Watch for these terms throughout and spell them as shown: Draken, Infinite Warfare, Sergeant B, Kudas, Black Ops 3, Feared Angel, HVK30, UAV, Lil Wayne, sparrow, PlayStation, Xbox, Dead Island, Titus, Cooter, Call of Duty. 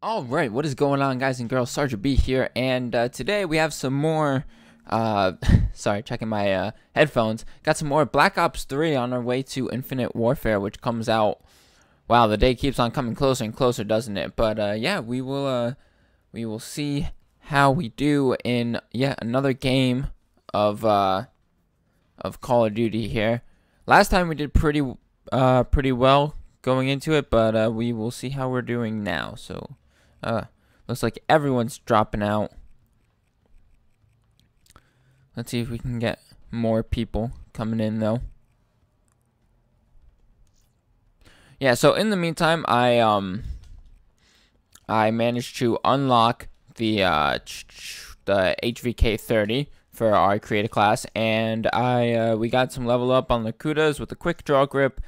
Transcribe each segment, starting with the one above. Alright, what is going on, guys and girls? Sergeant B here, and today we have some more, sorry, checking my headphones, got some more Black Ops 3 on our way to Infinite Warfare, which comes out, wow, the day keeps on coming closer and closer, doesn't it? But yeah, we will see how we do in yet another game of Call of Duty here. Last time we did pretty well going into it, but we will see how we're doing now, so... looks like everyone's dropping out. Let's see if we can get more people coming in, though. Yeah, so in the meantime, I managed to unlock the HVK30 for our creative class, and we got some level up on the Kudas with the quick draw grip,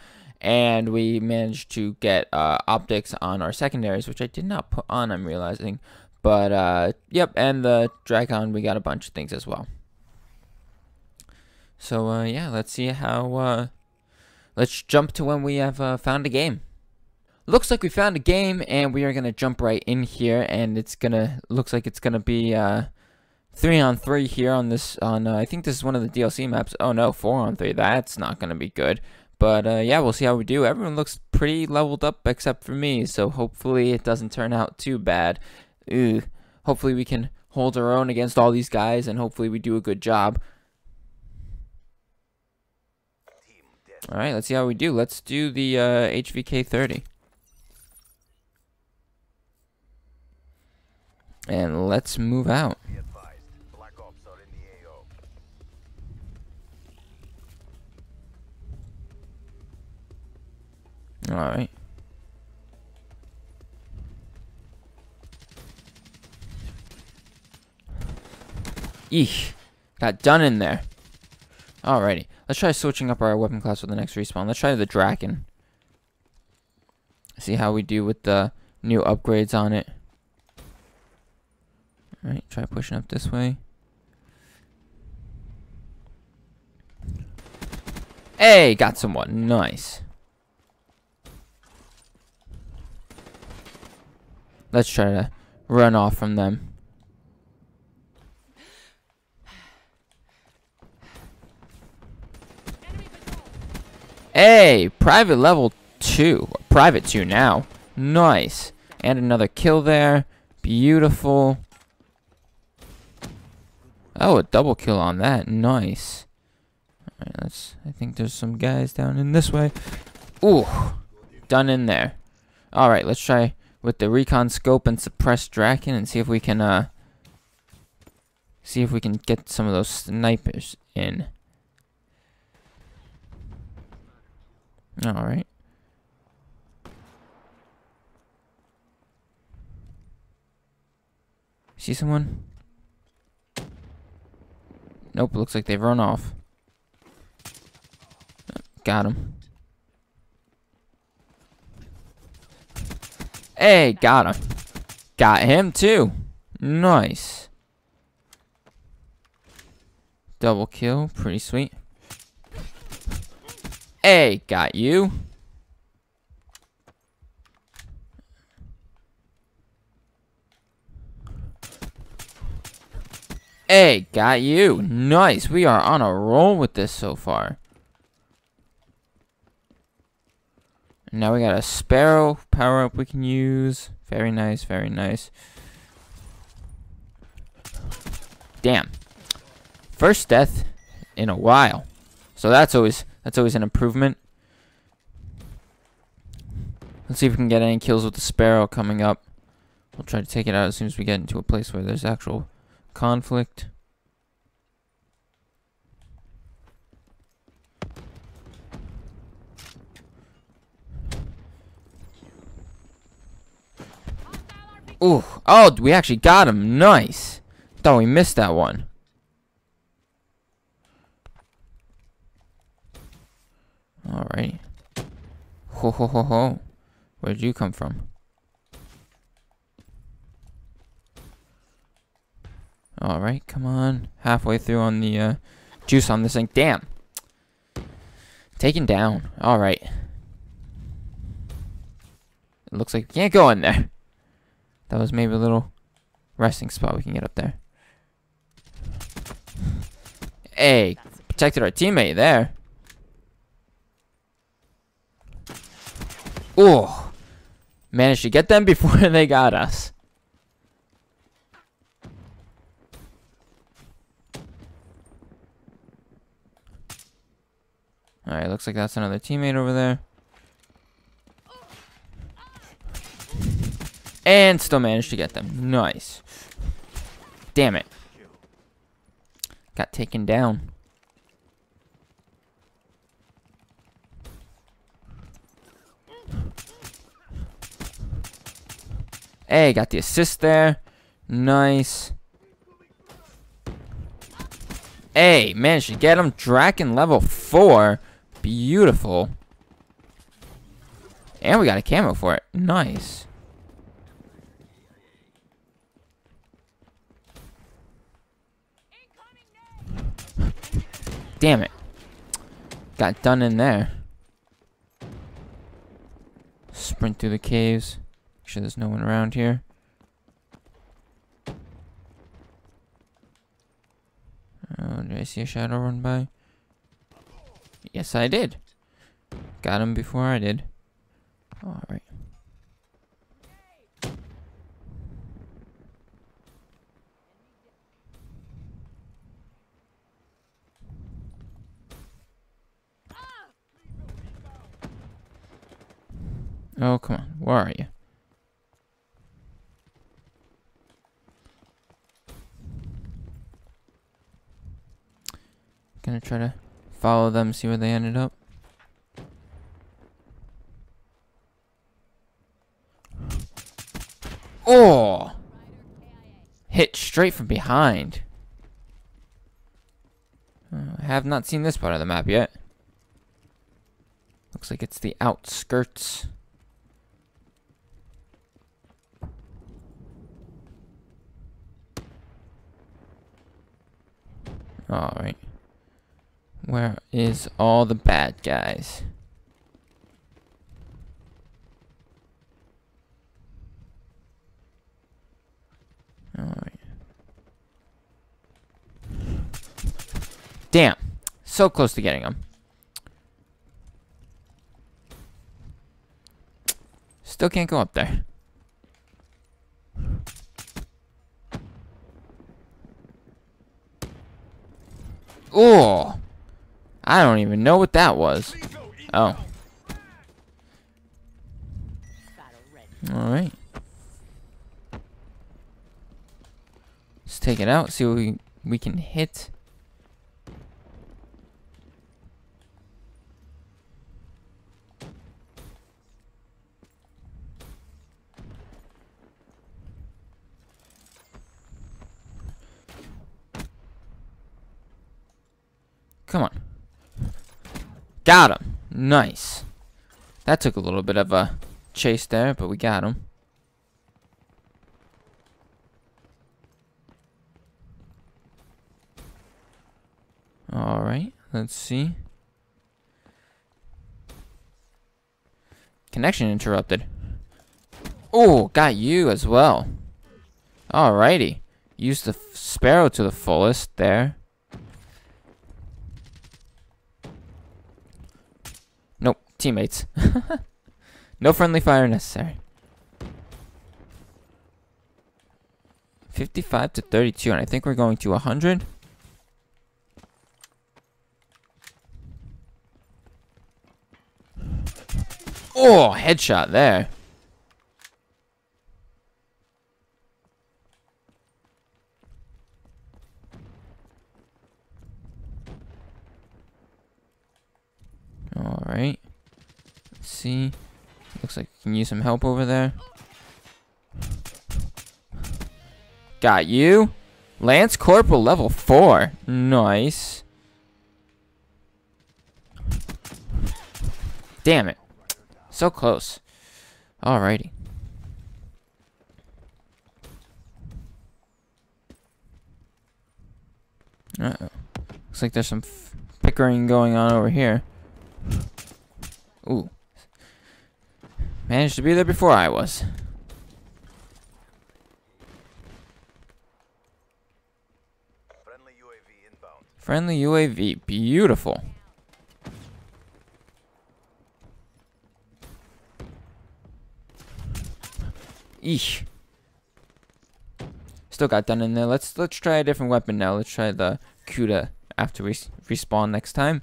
and we managed to get optics on our secondaries, which I did not put on, I'm realizing. But, yep, and the Dragon, we got a bunch of things as well. So, yeah, let's see how, let's jump to when we have found a game. Looks like we found a game, and we are going to jump right in here, and it's going to, looks like it's going to be 3-on-3 here on this, on, I think this is one of the DLC maps. Oh, no, 4-on-3, that's not going to be good. But, yeah, we'll see how we do. Everyone looks pretty leveled up except for me, so hopefully it doesn't turn out too bad. Ugh. Hopefully we can hold our own against all these guys, and hopefully we do a good job. Alright, let's see how we do. Let's do the HVK30. And let's move out. Alright. Eesh. Got done in there. Alrighty. Let's try switching up our weapon class for the next respawn. Let's try the Draken. See how we do with the new upgrades on it. Alright, try pushing up this way. Hey, got someone. Nice. Let's try to run off from them. Hey, private level 2. Private 2 now. Nice. And another kill there. Beautiful. Oh, a double kill on that. Nice. Alright, let's... I think there's some guys down in this way. Ooh. Done in there. Alright, let's try... with the recon scope and suppressed Draken, and see if we can get some of those snipers in. All right. See someone? Nope. Looks like they've run off. Got him. Hey, got him. Got him, too. Nice. Double kill. Pretty sweet. Hey, got you. Hey, got you. Nice. We are on a roll with this so far. Now we got a Sparrow power up we can use. Very nice, very nice. Damn. First death in a while. So that's always an improvement. Let's see if we can get any kills with the Sparrow coming up. We'll try to take it out as soon as we get into a place where there's actual conflict. Ooh. Oh, we actually got him. Nice. Thought we missed that one. Alright. Ho, ho, ho, ho. Where'd you come from? Alright, come on. Halfway through on the juice on this thing. Damn. Taken down. Alright. It looks like we can't go in there. That was maybe a little resting spot we can get up there. Hey, protected our teammate there. Ooh, managed to get them before they got us. Alright, looks like that's another teammate over there. And still managed to get them. Nice. Damn it. Got taken down. Hey, got the assist there. Nice. Hey, managed to get him. Draken level 4. Beautiful. And we got a camo for it. Nice. Damn it. Got done in there. Sprint through the caves. Make sure there's no one around here. Oh, did I see a shadow run by? Yes, I did. Got him before I did. Alright. Oh, come on. Where are you? Gonna try to follow them, see where they ended up. Oh! Hit straight from behind. I have not seen this part of the map yet. Looks like it's the outskirts. Alright. Where is all the bad guys? Alright. Damn. So close to getting them. Still can't go up there. Oh, I don't even know what that was. Oh. Alright. Let's take it out, see what we can hit. Come on. Got him. Nice. That took a little bit of a chase there, but we got him. Alright, let's see. Connection interrupted. Oh, got you as well. Alrighty. Use the sparrow to the fullest there. Teammates. No friendly fire necessary. 55 to 32, and I think we're going to 100. Oh, headshot there. All right. See, looks like we can use some help over there. Got you. Lance Corporal level 4. Nice. Damn it. So close. Alrighty. Uh-oh. Looks like there's some pickering going on over here. Ooh. Managed to be there before I was. Friendly UAV. Beautiful. Eesh. Still got done in there. Let's try a different weapon now. Let's try the Kuda after we respawn next time.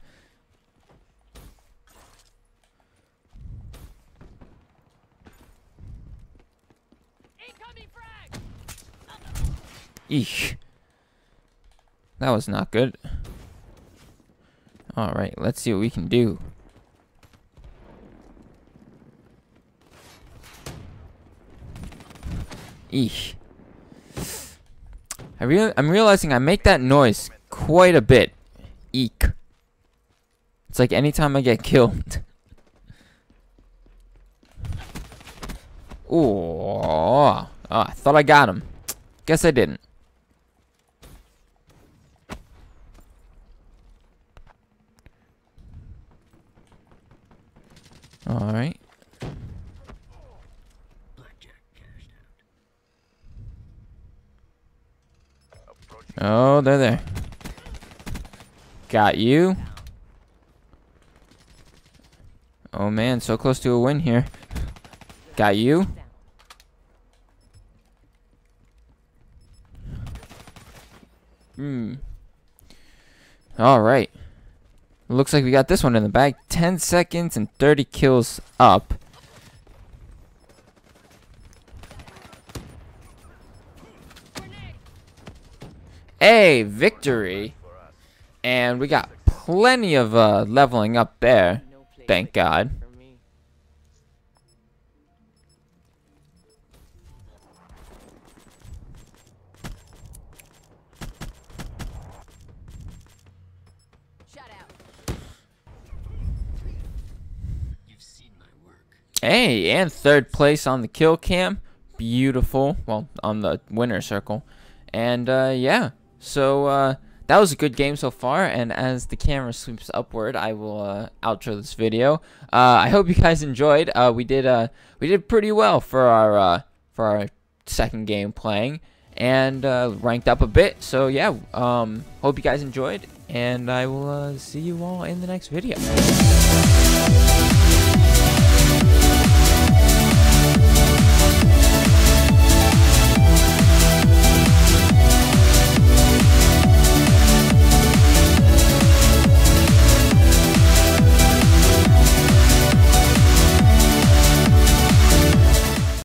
Eesh. That was not good. Alright, let's see what we can do. Eesh. I'm realizing I make that noise quite a bit. Eek. It's like anytime I get killed. Oh, I thought I got him. Guess I didn't. All right. Oh, they're there. Got you. Oh man, so close to a win here. Got you. All right. Looks like we got this one in the bag. 10 seconds and 30 kills up. Hey, victory! And we got plenty of leveling up there. Thank God. Hey, and third place on the kill cam. Beautiful. Well, on the winner circle. And, yeah. So, that was a good game so far. And as the camera sweeps upward, I will, outro this video. I hope you guys enjoyed. We did pretty well for our second game playing. And, ranked up a bit. So, yeah. Hope you guys enjoyed. And I will, see you all in the next video.